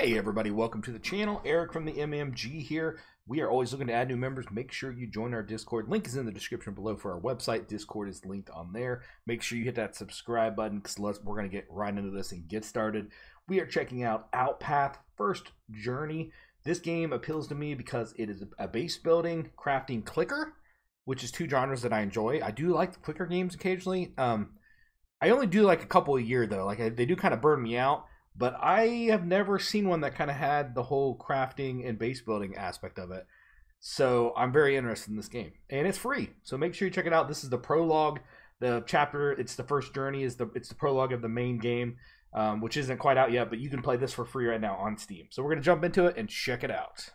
Hey everybody, welcome to the channel. Eric from the MMG here. We are always looking to add new members. Make sure you join our Discord. Link is in the description below for our website. Discord is linked on there. Make sure you hit that subscribe button because we're going to get right into this and get started. We are checking out Outpath First Journey. This game appeals to me because it is a base building, crafting, clicker, which is two genres that I enjoy. I do like the clicker games occasionally. I only do like a couple a year though. Like they do kind of burn me out. But I have never seen one that kind of had the whole crafting and base building aspect of it. So I'm very interested in this game. And it's free. So make sure you check it out. This is the prologue, the chapter. It's the first journey. It's the prologue of the main game, which isn't quite out yet. But you can play this for free right now on Steam. So we're going to jump into it and check it out.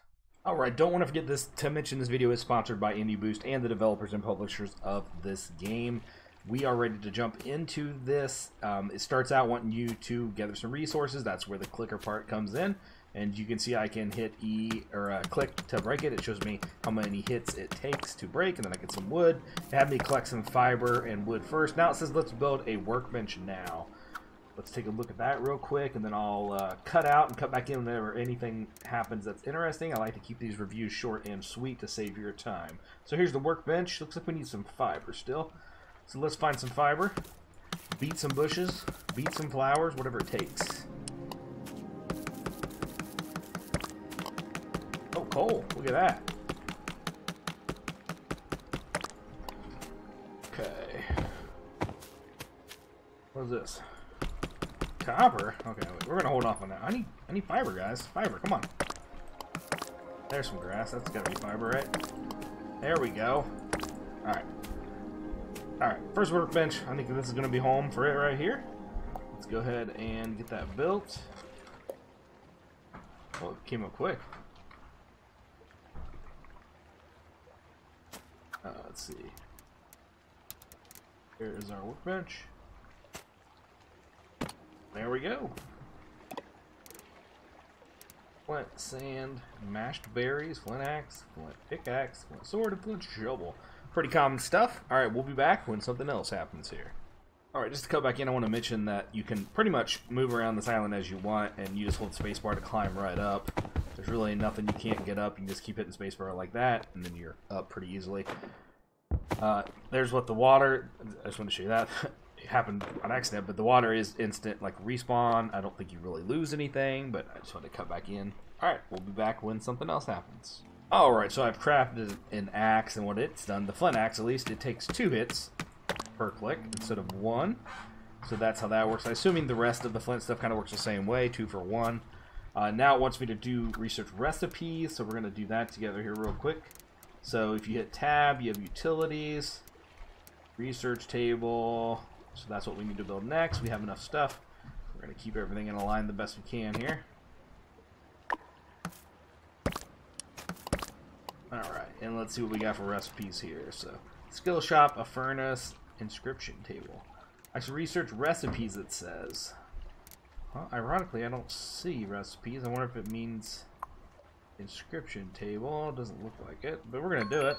All right. Don't want to forget to mention this video is sponsored by Indie Boost and the developers and publishers of this game. We are ready to jump into this. It starts out wanting you to gather some resources. That's where the clicker part comes in. And you can see I can hit E or click to break it. It shows me how many hits it takes to break. And then I get some wood. It had me collect some fiber and wood first. Now it says let's build a workbench now. Let's take a look at that real quick. And then I'll cut out and cut back in whenever anything happens that's interesting. I like to keep these reviews short and sweet to save your time. So here's the workbench. Looks like we need some fiber still. So let's find some fiber, beat some bushes, beat some flowers, whatever it takes. Oh, coal. Look at that. Okay. What is this? Copper? Okay, wait, we're going to hold off on that. I need fiber, guys. Fiber, come on. There's some grass. That's got to be fiber, right? There we go. All right. Alright, first workbench. I think this is going to be home for it right here. Let's go ahead and get that built. Well, it came up quick. Let's see. Here is our workbench. There we go. Flint, sand, mashed berries, flint axe, flint pickaxe, flint sword, and flint shovel. Pretty common stuff. All right, we'll be back when something else happens here. All right, just to cut back in, I want to mention that you can pretty much move around this island as you want, and you just hold spacebar to climb right up. There's really nothing you can't get up. You can just keep hitting spacebar like that, and then you're up pretty easily. There's what the water. I just want to show you that. It happened on accident, but the water is instant, like respawn. I don't think you really lose anything, but I just want to cut back in. All right, we'll be back when something else happens. Alright, so I've crafted an axe, and what it's done, the flint axe at least, it takes 2 hits per click instead of 1. So that's how that works. I'm assuming the rest of the flint stuff kind of works the same way, 2 for 1. Now it wants me to do research recipes, so we're going to do that together here real quick. So if you hit tab, you have utilities, research table, so that's what we need to build next. We have enough stuff. We're going to keep everything in a line the best we can here. Alright, and let's see what we got for recipes here. So, skill shop, a furnace, inscription table. I should research recipes, it says. Well, ironically, I don't see recipes. I wonder if it means inscription table. Doesn't look like it, but we're going to do it.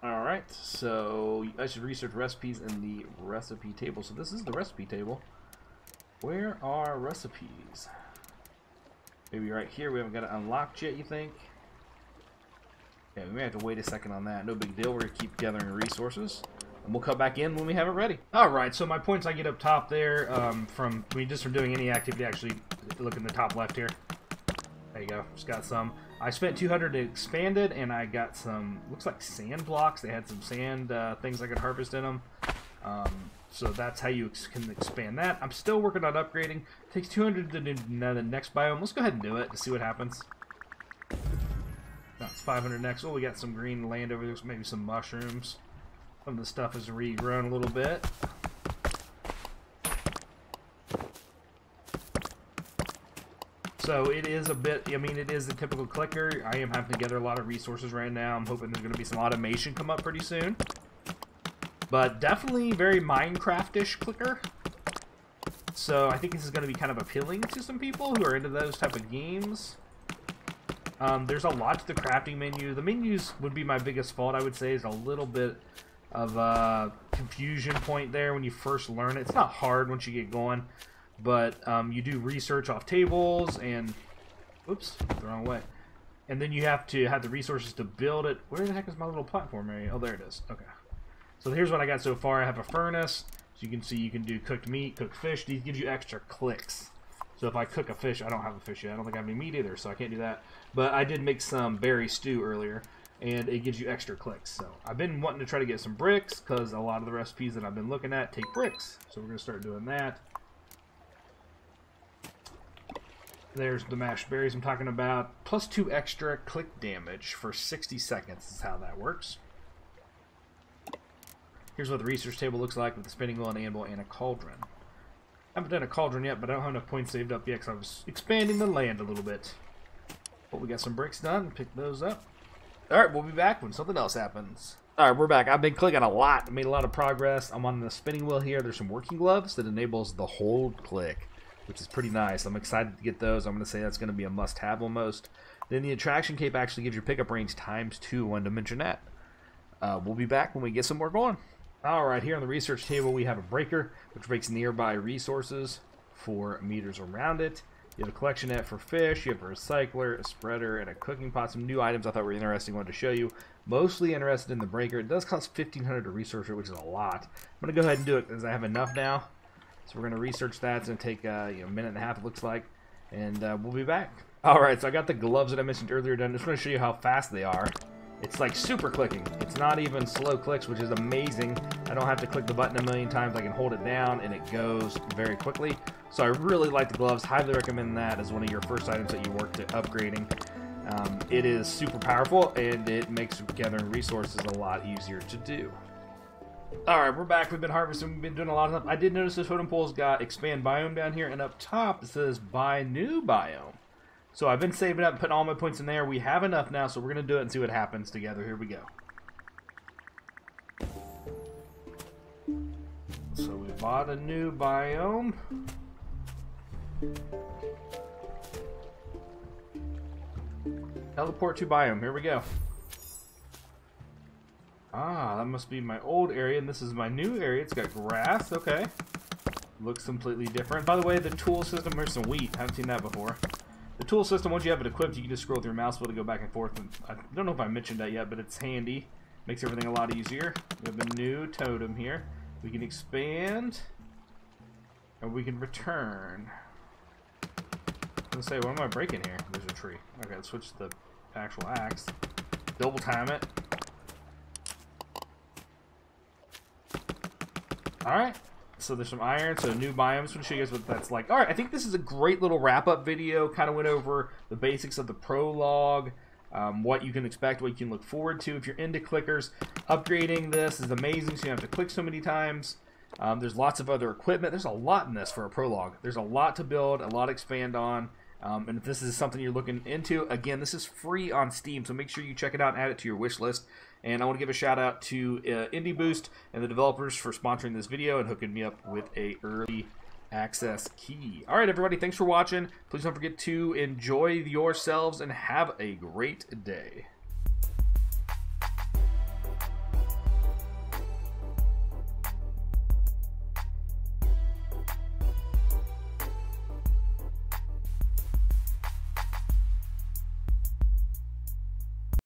Alright, so I should research recipes in the recipe table. So this is the recipe table. Where are recipes? Maybe right here. We haven't got it unlocked yet, you think? Yeah, we may have to wait a second on that. No big deal. We're going to keep gathering resources. And we'll come back in when we have it ready. Alright, so my points I get up top there from doing any activity. Actually, look in the top left here. There you go. Just got some. I spent 200 to expand it, and I got some, looks like sand blocks. They had some sand things I could harvest in them. So that's how you can expand that. I'm still working on upgrading. It takes 200 to do the next biome. Let's go ahead and do it to see what happens. That's 500 next. Oh, we got some green land over there, so maybe some mushrooms. Some of the stuff is regrown a little bit. So it is a bit, I mean, it is a typical clicker. I am having to gather a lot of resources right now. I'm hoping there's going to be some automation come up pretty soon. But definitely very Minecraft-ish clicker. So I think this is going to be kind of appealing to some people who are into those type of games. There's a lot to the crafting menu. The menus would be my biggest fault, I would say, is a little bit of a confusion point there when you first learn it. It's not hard once you get going, but you do research off tables and... Oops, the wrong way. And then you have to have the resources to build it. Where the heck is my little platform area? Oh, there it is. Okay. So here's what I got so far. I have a furnace. So you can see you can do cooked meat, cooked fish. These gives you extra clicks. So if I cook a fish, I don't have a fish yet. I don't think I have any meat either, so I can't do that. But I did make some berry stew earlier, and it gives you extra clicks. So I've been wanting to try to get some bricks because a lot of the recipes that I've been looking at take bricks. So we're going to start doing that. There's the mashed berries I'm talking about. Plus 2 extra click damage for 60 seconds is how that works. Here's what the research table looks like with the spinning wheel, an anvil, and a cauldron. I haven't done a cauldron yet, but I don't have enough points saved up yet because I was expanding the land a little bit. But we got some bricks done. Pick those up. Alright, we'll be back when something else happens. Alright, we're back. I've been clicking a lot. I made a lot of progress. I'm on the spinning wheel here. There's some working gloves that enables the hold click, which is pretty nice. I'm excited to get those. I'm going to say that's going to be a must-have almost. Then the attraction cape actually gives your pickup range ×2 when to mention that. We'll be back when we get some more going. Alright, here on the research table we have a breaker, which breaks nearby resources for meters around it. You have a collection net for fish, you have a recycler, a spreader, and a cooking pot. Some new items I thought were interesting, wanted to show you. Mostly interested in the breaker. It does cost $1,500 to research it, which is a lot. I'm going to go ahead and do it because I have enough now. So we're going to research that. It's going to take a minute and a half, it looks like. And we'll be back. Alright, so I got the gloves that I mentioned earlier done. I'm just going to show you how fast they are. It's like super clicking. It's not even slow clicks, which is amazing. I don't have to click the button a million times. I can hold it down and it goes very quickly. So I really like the gloves. Highly recommend that as one of your first items that you work to upgrading. It is super powerful and it makes gathering resources a lot easier to do. Alright, we're back. We've been harvesting. We've been doing a lot of stuff. I did notice this totem pole's got expand biome down here, and up top it says buy new biome. So I've been saving up and putting all my points in there. We have enough now, so we're going to do it and see what happens together. Here we go. So we bought a new biome. Teleport to biome. Here we go. Ah, that must be my old area, and this is my new area. It's got grass. Okay. Looks completely different. By the way, the tool system, there's some wheat. I haven't seen that before. The tool system, once you have it equipped, you can just scroll with your mouse wheel to go back and forth. And I don't know if I mentioned that yet, but it's handy. Makes everything a lot easier. We have a new totem here. We can expand, and we can return. I'm going to say, what am I breaking here? There's a tree. Okay, let's switch to the actual axe. Double time it. Alright. So there's some iron, so new biomes. I'm going to show you guys what that's like. Alright, I think this is a great little wrap-up video. Kind of went over the basics of the prologue, what you can expect, what you can look forward to. If you're into clickers, upgrading this is amazing, so you don't have to click so many times. There's lots of other equipment. There's a lot in this for a prologue. There's a lot to build, a lot to expand on. And if this is something you're looking into, again, this is free on Steam, so make sure you check it out and add it to your wish list. And I want to give a shout out to Indie Boost and the developers for sponsoring this video and hooking me up with an early access key. All right, everybody, thanks for watching. Please don't forget to enjoy yourselves and have a great day.